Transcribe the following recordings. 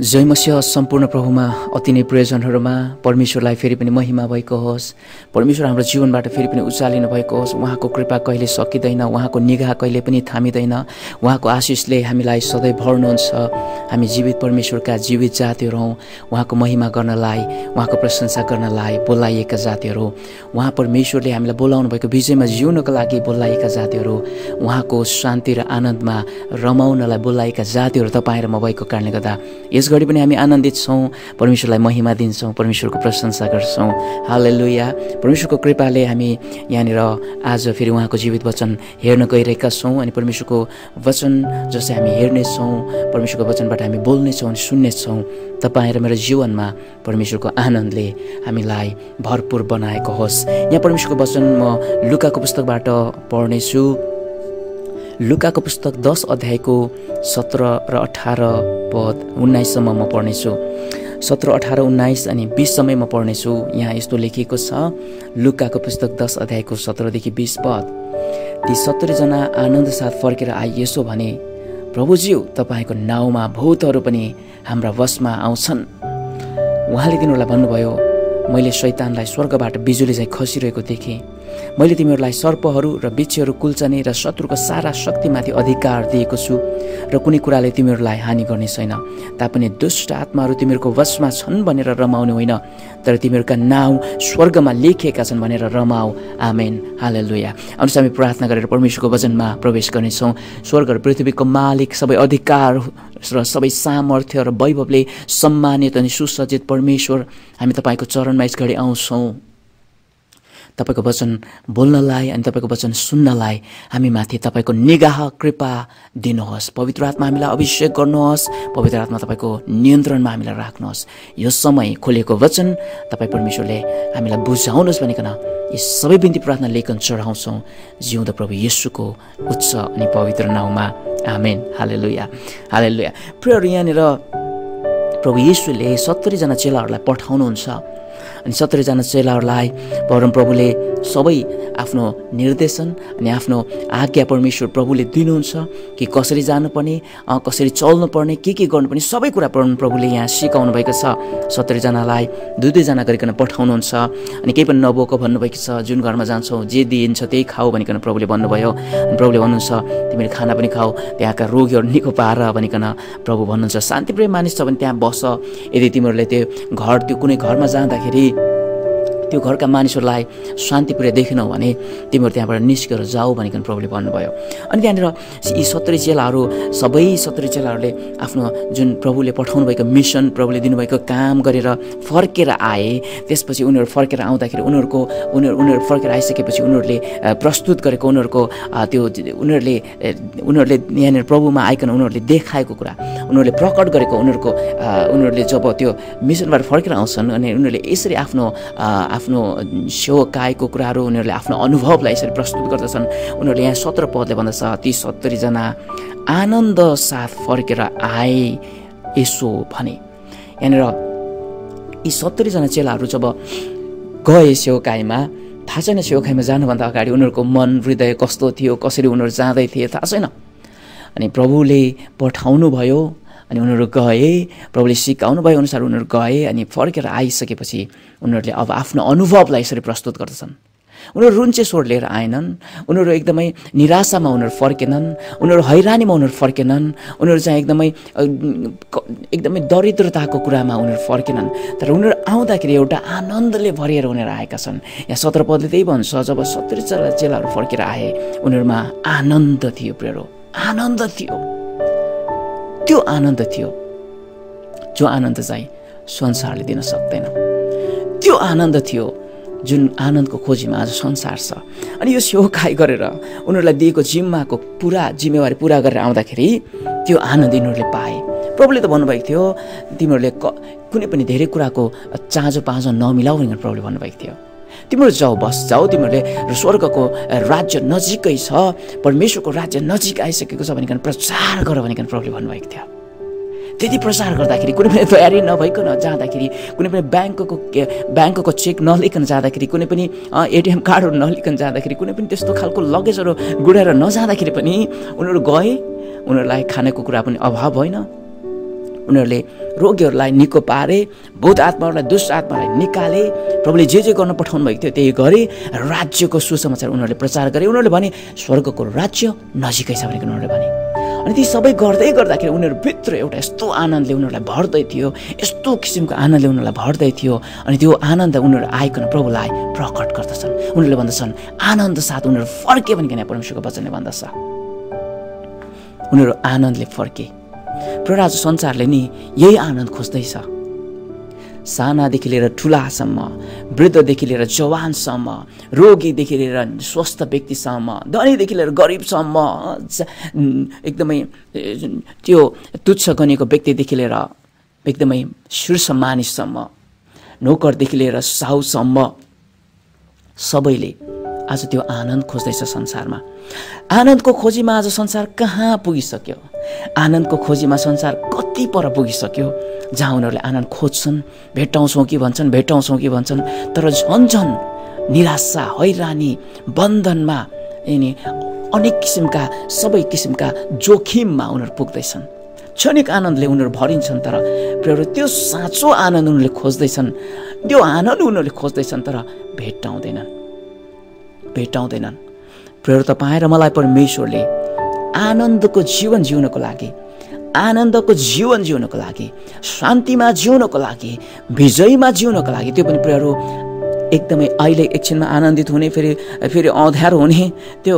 जय मसीह सम्पूर्ण प्रभुमा अति नै प्रियजनहरुमा परमेश्वरलाई फेरि पनि महिमा भएको होस्। परमेश्वर हाम्रो जीवनबाट फेरि पनि उचालिनु भएको होस्। उहाँको कृपा कहिले सकिदैन, उहाँको निगाह कहिले पनि थामिदैन, उहाँको आशीषले हामीलाई सधैँ भर्नुहुन्छ। हामी जीवित परमेश्वरका जीवित जातिहरु हौं, उहाँको महिमा गर्नलाई, उहाँको प्रशंसा गर्नलाई बोलाइएका जातिहरु हौं। उहाँ परमेश्वरले हामीलाई बोलाउनु भएको विजयमा जिउनको लागि बोलाइएका जातिहरु, उहाँको शान्ति र आनन्दमा रमाउनलाई बोलाइएका जातिहरु तपाईं र म भएको कारणले गर्दा यसगरी पनि हामी आनन्दित छौं। परमेश्वरलाई महिमा दिन्छौं, परमेश्वरको प्रशंसा गर्छौं। हालेलुया। परमेश्वरको कृपाले हामी यहाँनिर आज फेरि उहाँको जीवित वचन हेर्न गइरहेका छौं अनि परमेश्वरको वचन जसले हामी हेर्ने छौं, परमेश्वरको वचनबाट हामी बोल्ने छौं, सुन्ने छौं। तपाईं र मेरो जीवनमा परमेश्वरको आनन्दले हामीलाई भरपूर बनाएको होस्। यहाँ परमेश्वरको वचन म लुकाको पुस्तकबाट पढ्ने छु। लुकाको पुस्तक 10 अध्यायको 17 र 18 पद 19 सम्म म पढ्नेछु। 17 18 19 अनि 20 सम्म म पढ्नेछु। यहाँ यस्तो लेखिएको छ, लुकाको पुस्तक 10 अध्यायको 17 देखि 20 पद। ती 70 जना आनन्द साथ फर्केर आए, यसो भने, प्रभुज्यू, तपाईको नाउँमा भूतहरू पनि हाम्रा वशमा आउँछन्। उहाँले तिनीहरूलाई भन्नुभयो, मैले शैतानलाई स्वर्गबाट बिजुली झैं खसिरहेको देखेँ। मैले तिमीहरूलाई सर्पहरू र बिच्छीहरू कुल्चने र शत्रुको सारा शक्तिमाथि अधिकार दिएको छु र कुनै कुराले तिमीहरूलाई हानि गर्ने छैन। तापनि दुष्ट आत्माहरू तिमीहरूको वशमा छन् भनेर रमाउने होइन, तर तिमीहरूका नाउँ स्वर्गमा लेखिएका छन् भनेर रमाऊ। आमेन। हालेलुया। अनुसार हामी प्रार्थना गरेर परमेश्वरको वचनमा प्रवेश गर्नेछौँ। स्वर्ग र पृथ्वीको मालिक, सबै अधिकार र सबै सामर्थ्य र वैभवले सम्मानित अनि सुसज्जित परमेश्वर, हामी तपाईँको चरणमा यसघडी आउँछौँ। तपाईको वचन बोल्नलाई अनि तपाईको वचन सुन्नलाई हामी माथि तपाईको निगाह कृपा दिनुहोस्। पवित्र आत्मा हामीलाई अभिषेक गर्नुहोस्। पवित्र आत्मा तपाईको नियन्त्रणमा हामीलाई राख्नुहोस्। यो समय खोलेको वचन तपाई परमेश्वरले हामीलाई बुझाउनुहोस् भनिकन यी सबै बिन्ती प्रार्थना लेखन चढाउँछौँ जिउँदो प्रभु येशूको उच्च अनि पवित्र नाउँमा। आमेन। हालेलुया। हालेलुया। प्रियहरू, यहाँनिर प्रभु येशूले 70 जना चेलाहरूलाई पठाउनुहुन्छ अनि 70 जना चेलाहरूलाई परमप्रभुले सबै आफ्नो निर्देशन अनि आफ्नो आज्ञा परमेश्वर प्रभुले दिनुहुन्छ कि कसरी जानुपर्ने, कसरी चल्नुपर्ने, के गर्नुपर्ने सबै कुरा परमप्रभुले यहाँ सिकाउनु भएको छ। 70 जनालाई दुई दुईजना गरिकन पठाउनुहुन्छ अनि केही पनि नबोको भन्नुभएको छ। जुन घरमा जान्छौ जे दिइन्छ त्यही खाऊ भनिकन प्रभुले भन्नुभयो। अनि प्रभुले भन्नुहुन्छ, तिमीले खाना पनि खाऊ, त्यहाँका रोगीहरू निको पार भनिकन प्रभु भन्नुहुन्छ। शान्तिप्रिय मानिस छ भने त्यहाँ बस। यदि तिमीहरूले त्यो कुनै घरमा जाँदाखेरि त्यो घरका मानिसहरूलाई शान्तिप्रिय देखेनौ भने तिमीहरू त्यहाँबाट निस्केर जाऊ भनिकन प्रभुले भन्नुभयो। अनि त्यहाँनिर यी 70 चेलाहरू, सबै 70 चेलाहरूले आफ्नो जुन प्रभुले पठाउनु भएको मिसन, प्रभुले दिनुभएको काम गरेर फर्केर आए। त्यसपछि उनीहरू फर्केर आउँदाखेरि उनीहरू फर्केर आइसकेपछि उनीहरूले प्रस्तुत गरेको, उनीहरूले यहाँनिर प्रभुमा आइकन उनीहरूले देखाएको कुरा, उनीहरूले प्रकट गरेको, उनीहरूले जब त्यो मिसनबाट फर्केर आउँछन् अनि उनीहरूले यसरी आफ्नो सेवकाएको कुराहरू, उनीहरूले आफ्नो अनुभवलाई यसरी प्रस्तुत गर्दछन्। उनीहरूले यहाँ 17 पदले भन्दछ, ती 70 जना आनन्द साथ फर्केर आए, यसो भने। यहाँनिर यी 70 जना चेलाहरू जब गए सेवकाईमा, थाहा छैन सेवकाईमा जानुभन्दा अगाडि उनीहरूको मन हृदय कस्तो थियो, कसरी उनीहरू जाँदै थिए थाहा छैन। अनि प्रभुले पठाउनु भयो अनि उनीहरू गए, प्रभुले सिकाउनु भए अनुसार उनीहरू गए अनि फर्केर आइसकेपछि उनीहरूले अब आफ्नो अनुभवलाई यसरी प्रस्तुत गर्दछन्। उनीहरू रुन्चे स्वर लिएर आएनन्, उनीहरू एकदमै निराशामा उनीहरू फर्केनन्, उनीहरू हैरानीमा उनीहरू फर्केनन्, उनीहरू चाहिँ एकदमै दरिद्रताको कुरामा उनीहरू फर्केनन्, तर उनीहरू आउँदाखेरि एउटा आनन्दले भरिएर उनीहरू आएका छन्। यहाँ 17 पदले त्यही भन्छ, जब 70 चेलाहरू फर्केर आए उनीहरूमा आनन्द थियो। प्रियहरू, आनन्द थियो। त्यो आनन्द थियो जो आनन्द चाहिँ संसारले दिन सक्दैन। त्यो आनन्द थियो जुन आनन्दको खोजीमा आज संसार छ। अनि यो सेवकाई गरेर उनीहरूलाई दिएको जिम्माको जिम्मेवारी पुरा गरेर आउँदाखेरि त्यो आनन्द उनीहरूले पाए। प्रभुले त भन्नुभएको थियो, तिमीहरूले कुनै पनि धेरै कुराको चाँजो पाँजो नमिलाऊ भनेर प्रभुले भन्नुभएको थियो। तिमीहरू जाऊ, बस जाऊ, तिमीहरूले स्वर्गको राज्य नजिकै छ, परमेश्वरको राज्य नजिक आइसकेको छ भनिकन प्रचार गर भनिकन प्रभुले भन्नुभएको थियो। त्यति प्रचार गर्दाखेरि कुनै पनि तयारी नभइकन जाँदाखेरि, कुनै पनि ब्याङ्कको चेक नलिकन जाँदाखेरि, कुनै पनि एटिएम कार्डहरू नलिकन जाँदाखेरि, कुनै पनि त्यस्तो खालको लगेजहरू गुडाएर नजाँदाखेरि पनि उनीहरू गए। उनीहरूलाई खानेको कुरा पनि अभाव होइन, उनीहरूले रोगीहरूलाई निको पारे, भूत आत्माहरूलाई दुष्ट आत्मालाई निकाले, प्रभुले जे जे गर्न पठाउनु भएको थियो त्यही गरे, राज्यको सुसमाचार उनीहरूले प्रचार गरे। उनीहरूले भने स्वर्गको राज्य नजिकै छ भनेको उनीहरूले भने। अनि ती सबै गर्दै गर्दाखेरि उनीहरू भित्र एउटा यस्तो आनन्दले उनीहरूलाई भर्दै थियो, यस्तो किसिमको आनन्दले उनीहरूलाई भर्दै थियो। अनि त्यो आनन्द उनीहरू आइकन प्रभुलाई प्रकट गर्दछन्। उनीहरूले भन्दछन् आनन्द साथ उनीहरू फर्के भनिकन परमेश्वरको वचनले भन्दछ। उनीहरू आनन्दले फर्के। प्रराज संसारले नि यही आनन्द खोज्दैछ। सानादेखि लिएर ठुलासम्म, वृद्धदेखि लिएर जवानसम्म, रोगीदेखि लिएर स्वस्थ व्यक्तिसम्म, धनीदेखि लिएर गरिबसम्म, एकदमै त्यो तुच्छ गनिएको व्यक्तिदेखि लिएर एकदमै शीर्ष मानिससम्म, नोकरदेखि लिएर साहुसम्म, सबैले आज त्यो आनन्द खोज्दैछ संसारमा। आनन्दको खोजीमा आज संसार कहाँ पुगिसक्यो? आनन्दको खोजीमा संसार कति पर पुगिसक्यो? जहाँ उनीहरूले आनन्द खोज्छन्, भेट्टाउँछौँ कि भन्छन् तर झन्झन निराशा, हैरानी, बन्धनमा, अनि अनेक किसिमका सबै किसिमका जोखिममा उनीहरू पुग्दैछन्। क्षणिक आनन्दले उनीहरू भरिन्छन्, तर त्यो साँचो आनन्द उनीहरूले खोज्दैछन्, त्यो आनन्द उनीहरूले खोज्दैछन् तर भेट्टाउँदैनन्। प्रिय तपाईँ र मलाई परमेश्वरले आनन्दको जीवन जिउनको लागि, शान्तिमा जिउनको लागि, विजयमा जिउनको लागि, त्यो पनि प्रियहरू एकदमै अहिले एकछिनमा आनन्दित हुने फेरि अँध्यार हुने, त्यो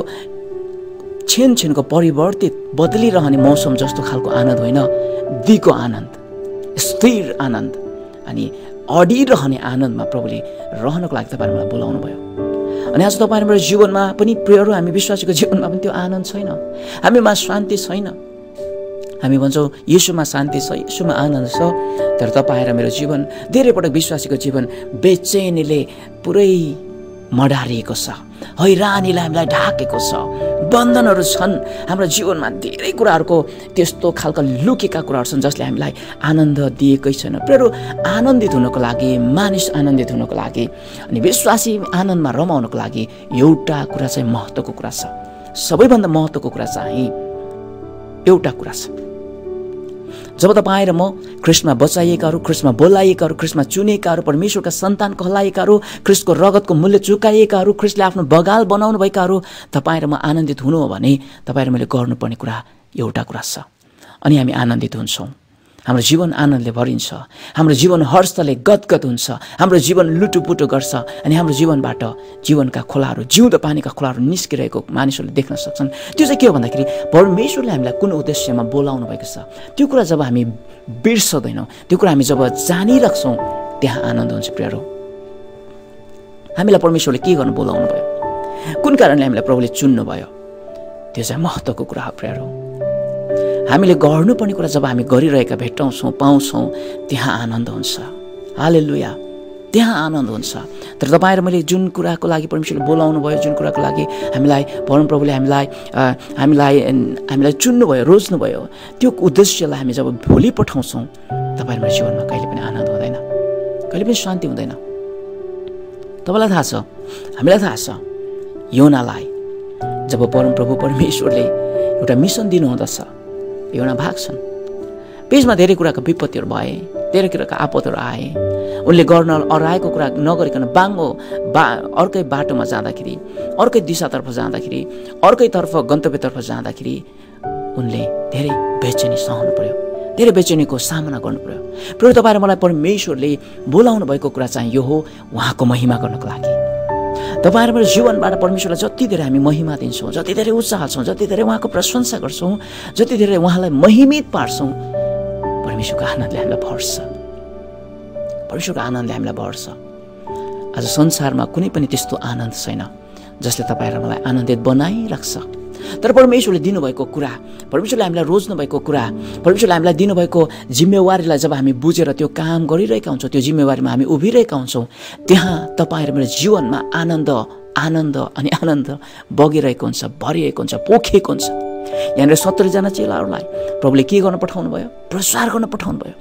छिनछिनको परिवर्तित बदलिरहने मौसम जस्तो खालको आनन्द होइन, दिको आनन्द, स्थिर आनन्द अनि अडिरहने आनन्दमा प्रभुले रहनको लागि तपाईँले मलाई बोलाउनु भयो। अनि आज तपाईँ हाम्रो जीवनमा पनि प्रियहरू, हामी विश्वासीको जीवनमा पनि त्यो आनन्द छैन, हामीमा शान्ति छैन। हामी भन्छौँ येशूमा शान्ति छ, येशूमा आनन्द छ, तर तपाईँ र मेरो जीवन धेरै पटक विश्वासीको जीवन बेचैनीले पुरै मडारिएको छ, हैरानीले हामीलाई ढाकेको छ, बन्धनहरू छन् हाम्रो जीवनमा, धेरै कुराहरूको त्यस्तो खालका लुकेका कुराहरू छन् जसले हामीलाई आनन्द दिएकै छैन। प्रियहरू आनन्दित हुनको लागि, मानिस आनन्दित हुनको लागि अनि विश्वासी आनन्दमा रमाउनको लागि एउटा कुरा चाहिँ महत्त्वको कुरा छ, सबैभन्दा महत्त्वको कुरा चाहिँ एउटा कुरा छ। जब तपाईँ र म क्रिस्टमा बचाइएकाहरू, क्रिस्टमा बोलाइएकाहरू, क्रिस्टमा चुनिएकाहरू, परमेश्वरका सन्तान कहलाइएकाहरू, क्रिस्टको रगतको मूल्य चुकाइएकाहरू, क्रिस्टले आफ्नो बगाल बनाउनु भएकाहरू, तपाईँ र म आनन्दित हुनु हो भने तपाईँ र मैले गर्नुपर्ने कुरा एउटा कुरा छ। अनि हामी आनन्दित हुन्छौँ, हाम्रो जीवन आनन्दले भरिन्छ, हाम्रो जीवन हर्षले गदगद हुन्छ, हाम्रो जीवन लुटुपुटु गर्छ अनि हाम्रो जीवनबाट जीवनका खोलाहरू, जिउँदो पानीका खोलाहरू निस्किरहेको मानिसहरूले देख्न सक्छन्। त्यो चाहिँ के हो भन्दाखेरि परमेश्वरले हामीलाई कुन उद्देश्यमा बोलाउनु भएको छ, त्यो कुरा जब हामी बिर्सदैनौँ, त्यो कुरा हामी जब जानिराख्छौँ, त्यहाँ आनन्द हुन्छ। प्रियहरू हामीलाई परमेश्वरले के गर्नु बोलाउनु भयो, कुन कारणले हामीलाई प्रभुले चुन्नुभयो, त्यो चाहिँ महत्त्वको कुरा हो। प्रियहरू हामीले गर्नुपर्ने कुरा जब हामी गरिरहेका भेट्टाउँछौँ, पाउँछौँ, त्यहाँ आनन्द हुन्छ। हालेलुया, त्यहाँ आनन्द हुन्छ। तर तपाईँ र मैले जुन कुराको लागि परमेश्वरले बोलाउनु भयो, जुन कुराको लागि हामीलाई परमप्रभुले हामीलाई चुन्नुभयो, रोज्नुभयो, त्यो उद्देश्यलाई हामी जब भोलि पठाउँछौँ, तपाईँ मेरो जीवनमा कहिले पनि आनन्द हुँदैन, कहिले पनि शान्ति हुँदैन। तपाईँलाई थाहा छ, हामीलाई थाहा छ, योनालाई जब परमप्रभु परमेश्वरले एउटा मिसन दिनुहुँदछ, योना भाग्छन्, पेजमा धेरै कुराको विपत्तिहरू भए, धेरै कुराको आपदहरू आए, उनले गर्न अराएको कुरा नगरिकन बाङ्गो अर्कै बाटोमा जाँदाखेरि, अर्कै दिशातर्फ जाँदाखेरि, अर्कैतर्फ गन्तव्यतर्फ जाँदाखेरि उनले धेरै बेचैनी सहनु पर्यो, धेरै बेचैनीको सामना गर्नु पर्यो। प्रिय तपाईँ र मलाई परमेश्वरले बोलाउनु भएको कुरा चाहिँ यो हो, उहाँको महिमा गर्नको लागि। तपाईँ हाम्रो जीवनबाट परमेश्वरलाई जति धेरै हामी महिमा दिन्छौँ, जति धेरै उत्साह छौँ, जति धेरै उहाँको प्रशंसा गर्छौँ, जति धेरै उहाँलाई महिमित पार्छौँ, परमेश्वरको आनन्दले हामीलाई भर्छ, परमेश्वरको आनन्दले हामीलाई भर्छ। आज संसारमा कुनै पनि त्यस्तो आनन्द छैन जसले तपाईँ र मलाई आनन्दित बनाइराख्छ। तर परमेश्वरले दिनुभएको कुरा, परमेश्वरले हामीलाई रोज्नुभएको कुरा, परमेश्वरले हामीलाई दिनुभएको जिम्मेवारीलाई जब हामी बुझेर त्यो काम गरिरहेका हुन्छौँ, त्यो जिम्मेवारीमा हामी उभिरहेका हुन्छौँ, त्यहाँ तपाईँ र मेरो जीवनमा आनन्द आनन्द अनि आनन्द बगिरहेको हुन्छ, भरिएको हुन्छ, पोखिएको हुन्छ। यहाँनिर 70 जना चेलाहरूलाई प्रभुले के गर्न पठाउनु भयो, प्रसार गर्न पठाउनु भयो,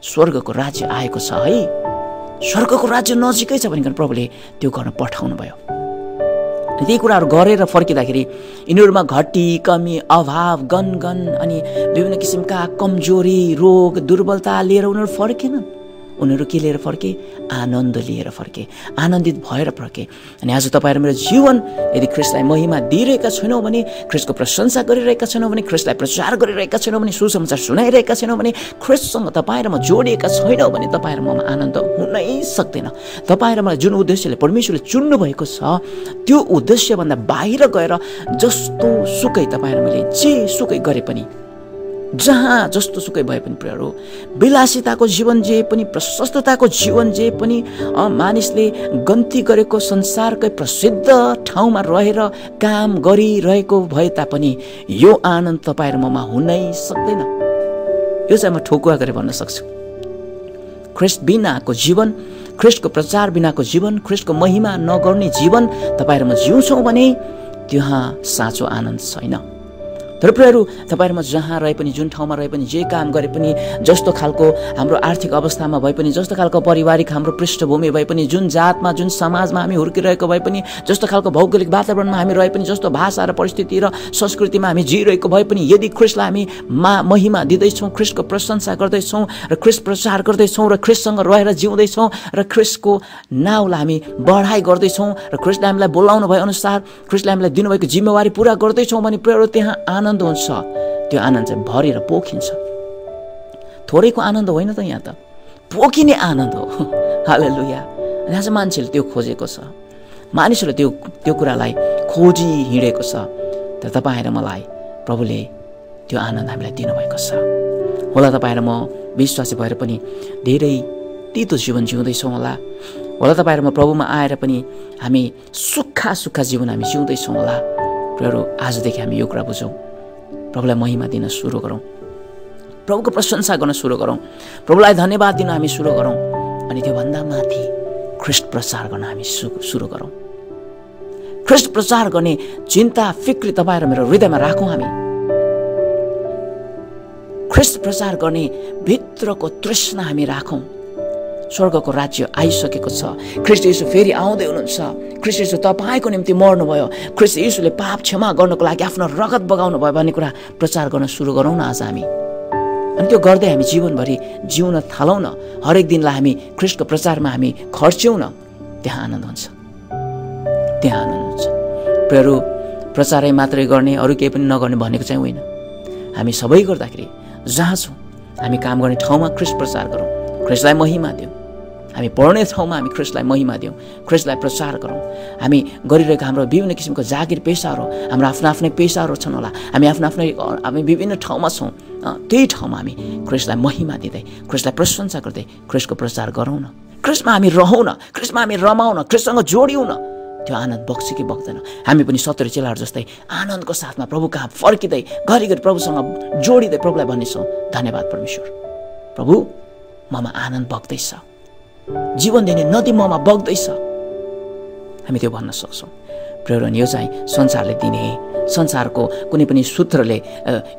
स्वर्गको राज्य आएको छ है, स्वर्गको राज्य नजिकै छ भनिकन प्रभुले त्यो गर्न पठाउनु भयो। यी कुराहरू गरेर फर्किँदाखेरि यिनीहरूमा घटी कमी अभाव गनगन अनि विभिन्न किसिमका कमजोरी रोग दुर्बलता लिएर उनीहरू फर्केनन्। उनीहरू के लिएर फर्के? आनन्द लिएर फर्के, आनन्दित भएर फर्के। अनि आज तपाईहरु मेरो जीवन यदि ख्रीष्टलाई महिमा दिइरहेका छैनौं भने, ख्रीष्टको प्रशंसा गरिरहेका छैनौं भने, ख्रीष्टलाई प्रचार गरिरहेका छैनौं भने, सुसमाचार सुनाइरहेका छैनौं भने, ख्रीष्टसँग तपाईहरुमा जोडिएका छैनौं भने तपाईहरुमा आनन्द हुनै सक्दैन। तपाईहरुमा जुन उद्देश्यले परमेश्वरले चुन्नु भएको छ त्यो उद्देश्यभन्दा बाहिर गएर जस्तो सुकै तपाईहरुले जे सुकै गरे पनि, जहाँ जस्तो सुकै भए पनि प्रियहरु, विलासिताको जीवन जे पनि, प्रशस्तताको जीवन जे पनि, मानिसले गन्ती गरेको संसारकै प्रसिद्ध ठाउँमा रहेर काम गरिरहेको भए तापनि यो आनन्द तपाईहरुमा हुनै सक्दैन। यो चाहिँ म ठोकुवा गरेर भन्न सक्छु। ख्रीष्ट बिनाको जीवन, ख्रीष्टको प्रचार बिनाको जीवन, ख्रीष्टको महिमा नगर्ने जीवन तपाईहरुमा जिउँछौं भने त्यहाँ साँचो आनन्द छैन। तर प्रियहरु, तपाईहरुमा जहाँ रहे पनि, जुन ठाउँमा रहे पनि, जे काम गरे पनि, जस्तो खालको हाम्रो आर्थिक अवस्थामा भए पनि, जस्तो खालको पारिवारिक हाम्रो पृष्ठभूमि भए पनि, जुन जातमा जुन समाजमा हामी हुर्किरहेको भए पनि, जस्तो खालको भौगोलिक वातावरणमा हामी रहे पनि, जस्तो भाषा र परिस्थिति र संस्कृतिमा हामी जिइरहेको भए पनि, यदि ख्रीष्टलाई हामी महिमा दिँदैछौँ, ख्रीष्टको प्रशंसा गर्दैछौँ र ख्रीष्ट प्रचार गर्दैछौँ र ख्रीष्टसँग रहेर जिउँदैछौँ र ख्रीष्टको नाउँलाई हामी बढाइ गर्दैछौँ र ख्रीष्टले हामीलाई बोलाउनु भए अनुसार, ख्रीष्टले हामीलाई दिनुभएको जिम्मेवारी पूरा गर्दैछौँ भने प्रियहरु त्यहाँ आनन्द हुन्छ। त्यो आनन्द चाहिँ भरेर पोखिन्छ। थोरैको आनन्द होइन त, यहाँ त पोखिने आनन्द हो। हालेलुया। अनि आज मान्छेले त्यो खोजेको छ, मानिसहरूले त्यो कुरालाई खोजी हिँडेको छ। तर तपाईँ र मलाई प्रभुले त्यो आनन्द हामीलाई दिनुभएको छ। होला तपाईँ र म विश्वासी भएर पनि धेरै तितो जीवन जिउँदैछौँ, होला तपाईँ र म प्रभुमा आएर पनि हामी सुक्खा सुक्खा जीवन हामी जिउँदैछौँ होला। प्रियहरु, आजदेखि हामी यो कुरा बुझौँ, प्रभुलाई महिमा दिन सुरु गरौँ, प्रभुको प्रशंसा गर्न सुरु गरौँ, प्रभुलाई धन्यवाद दिन हामी सुरु गरौँ, अनि त्योभन्दा माथि ख्रीष्ट प्रचार गर्न हामी सुरु गरौँ। ख्रीष्ट प्रचार गर्ने चिन्ता फिक्री तपाईँ र मेरो हृदयमा राखौँ हामी। ख्रीष्ट प्रचार गर्ने भित्रको तृष्णा हामी राखौँ। स्वर्गको राज्य आइसकेको छ, ख्रीष्ट येशू फेरि आउँदै हुनुहुन्छ, ख्रीष्ट येशू तपाईको निम्ति मर्नुभयो, ख्रीष्ट येशूले पाप क्षमा गर्नको लागि आफ्नो रगत बगाउनु भयो भन्ने कुरा प्रचार गर्न सुरु गरौँ न आज हामी। अनि त्यो गर्दै हामी जीवनभरि जिउन थालौँ न। हरेक दिनलाई हामी ख्रीष्टको प्रचारमा हामी खर्च्यौँ न। त्यहाँ आनन्द हुन्छ, त्यहाँ आनन्द हुन्छ। प्रियहरु, प्रचारै मात्रै गर्ने, अरू केही पनि नगर्ने भनेको चाहिँ होइन। हामी सबै गर्दाखेरि जहाँ छौँ, हामी काम गर्ने ठाउँमा ख्रीष्ट प्रचार गरौँ, ख्रीष्टलाई महिमा दियौँ। हामी पढ्ने ठाउँमा हामी ख्रीष्टलाई महिमा दियौँ, ख्रीष्टलाई प्रचार गरौँ। हामी गरिरहेको हाम्रो विभिन्न किसिमको जागिर पेसाहरू, हाम्रो आफ्ना आफ्नै पेसाहरू छन् होला, हामी आफ्ना आफ्नै हामी विभिन्न ठाउँमा छौँ, त्यही ठाउँमा हामी ख्रीष्टलाई महिमा दिँदै, ख्रीष्टलाई प्रशंसा गर्दै ख्रीष्टको प्रचार गरौँ न। ख्रीष्टमा हामी रहौँ न, ख्रीष्टमा हामी रमाउँ न, ख्रीष्टसँग जोडियौँ न। त्यो आनन्द बग्छ कि बग्दैन? हामी पनि 70 चेलाहरू जस्तै आनन्दको साथमा प्रभु कहाँ फर्किँदै घरिघरि प्रभुसँग जोडिँदै प्रभुलाई भन्नेछौँ, धन्यवाद परमेश्वर, प्रभु ममा आनन्द बग्दैछ, जीवन दिने नदी ममा बग्दैछ। हामी त्यो भन्न सक्छौँ। प्रेरण यो चाहिँ संसारले दिने, संसारको कुनै पनि सूत्रले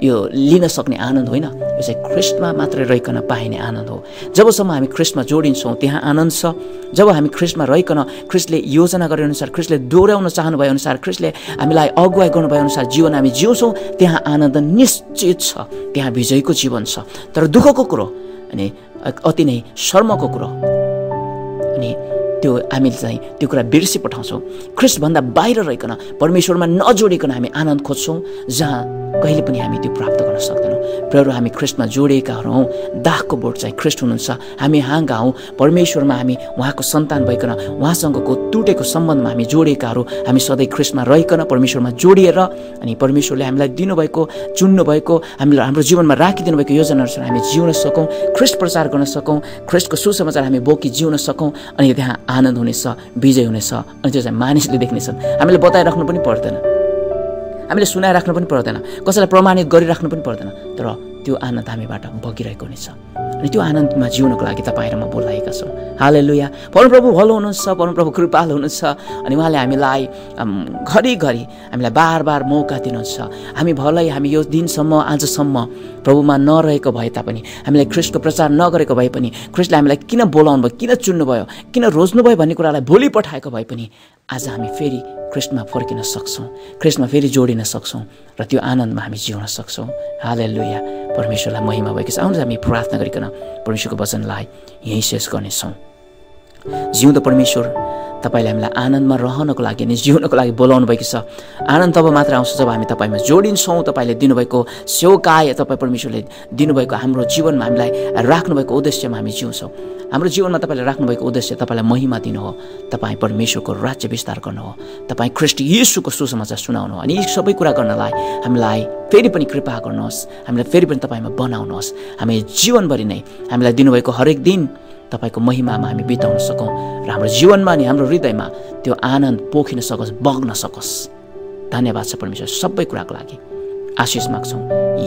यो लिन सक्ने आनन्द होइन। यो चाहिँ ख्रीष्टमा मात्रै रहिकन पाइने आनन्द हो। जबसम्म हामी ख्रीष्टमा जोडिन्छौँ त्यहाँ आनन्द छ। जब हामी ख्रीष्टमा रहिकन ख्रीष्टले योजना गरे अनुसार, ख्रीष्टले दोहोऱ्याउन चाहनु भए अनुसार, ख्रीष्टले हामीलाई अगुवाई गर्नुभए अनुसार जीवन हामी जिउँछौँ, त्यहाँ आनन्द निश्चित छ, त्यहाँ विजयको जीवन छ। तर दुःखको कुरो अनि अति नै शर्मको कुरो, अनि त्यो हामीले चाहिँ त्यो कुरा बिर्सि पठाउँछौँ। ख्रीष्टभन्दा बाहिर रहिकन परमेश्वरमा नजोडिकन हामी आनन्द खोज्छौँ जहाँ कहिले पनि हामी त्यो प्राप्त गर्न सक्दैनौँ। प्रियहरु, हामी ख्रीष्टमा जोडिएकाहरू हौँ। दाखको बोट चाहिँ ख्रीष्ट हुनुहुन्छ, हामी हाङ्गा हौँ। परमेश्वरमा हामी उहाँको सन्तान भइकन उहाँसँगको टुटेको सम्बन्धमा हामी जोडिएकाहरू, हामी सधैँ ख्रीष्टमा रहिकन परमेश्वरमा जोडिएर अनि परमेश्वरले हामीलाई दिनुभएको, चुन्नुभएको, हामीलाई हाम्रो जीवनमा राखिदिनु भएको योजनाअनुसार हामी जिउन सकौँ, ख्रीष्ट प्रचार गर्न सकौँ, ख्रीष्टको सुसमाचार हामी बोकी जिउन सकौँ। अनि त्यहाँ आनन्द हुनेछ, विजय हुनेछ, अनि त्यो चाहिँ मानिसले देख्नेछन्। हामीले बताइराख्नु पनि पर्दैन, हामीले सुनाइराख्नु पनि पर्दैन, कसैलाई प्रमाणित गरिराख्नु पनि पर्दैन, तर त्यो आनन्द हामीबाट बगिरहेको हुनेछ। अनि त्यो आनन्दमा जिउनको लागि तपाईँ र म बोलाएका छौँ। हालेलुया परमप्रभु भलो हुनुहुन्छ परमप्रभु कृपाल हुनुहुन्छ अनि उहाँले हामीलाई घरिघरि हामीलाई बारबार मौका दिनुहुन्छ हामी भलै हामी यो दिनसम्म आजसम्म प्रभुमा नरहेको भए तापनि हामीलाई ख्रीष्टको प्रचार नगरेको भए पनि ख्रीष्टले हामीलाई किन बोलाउनु भयो किन चुन्नु भयो किन रोज्नु भयो भन्ने कुरालाई भोलि पठाएको भए पनि आज हामी फेरि ख्रीष्टमा फर्किन सक्छौं ख्रीष्टमा फेरि जोडिन सक्छौं र त्यो आनन्दमा हामी जिउन सक्छौं हालेलुया परमेश्वरलाई महिमा भएको छ आउनुहोस् हामी प्रार्थना गरिकन परमेश्वरको वचनलाई यही शेष गर्नेछौं जिउँदो परमेश्वर तपाईले हामीलाई आनन्दमा रहनको लागि अनि जिउनको लागि बोलाउनु भएको छ आनन्द तब मात्र आउँछ जब हामी तपाईमा जोडिन्छौं तपाईले दिनुभएको सेवकाय तपाई परमेश्वरले दिनुभएको हाम्रो जीवनमा हामीलाई राख्नुभएको उद्देश्यमा हामी जिउँछौं हाम्रो जीवनमा तपाईले राख्नुभएको उद्देश्य तपाईलाई महिमा दिनु हो तपाई परमेश्वरको राज्य विस्तार गर्नु हो तपाई ख्रीष्ट येशूको सुसमाचार सुनाउनु अनि यी सबै कुरा गर्नलाई हामीलाई फेरि पनि कृपा गर्नुहोस् हामीलाई फेरि पनि तपाईमा बनाउनुहोस् हामी जीवनभरि नै हामीलाई दिनुभएको हरेक दिन तपाईको महिमामा हामी बिताउन सकौं र हाम्रो जीवनमा अनि हाम्रो हृदयमा त्यो आनन्द पोखिन सकोस् बग्न सकोस् धन्यवाद छ परमेश्वर सबै कुराको लागि आशीष माग्छौं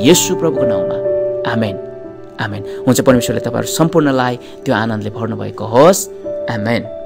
येशू प्रभुको नाममा आमेन आमेन हुन्छ परमेश्वरले तपाईहरु सम्पूर्णलाई त्यो आनन्दले भर्नु भएको होस् आमेन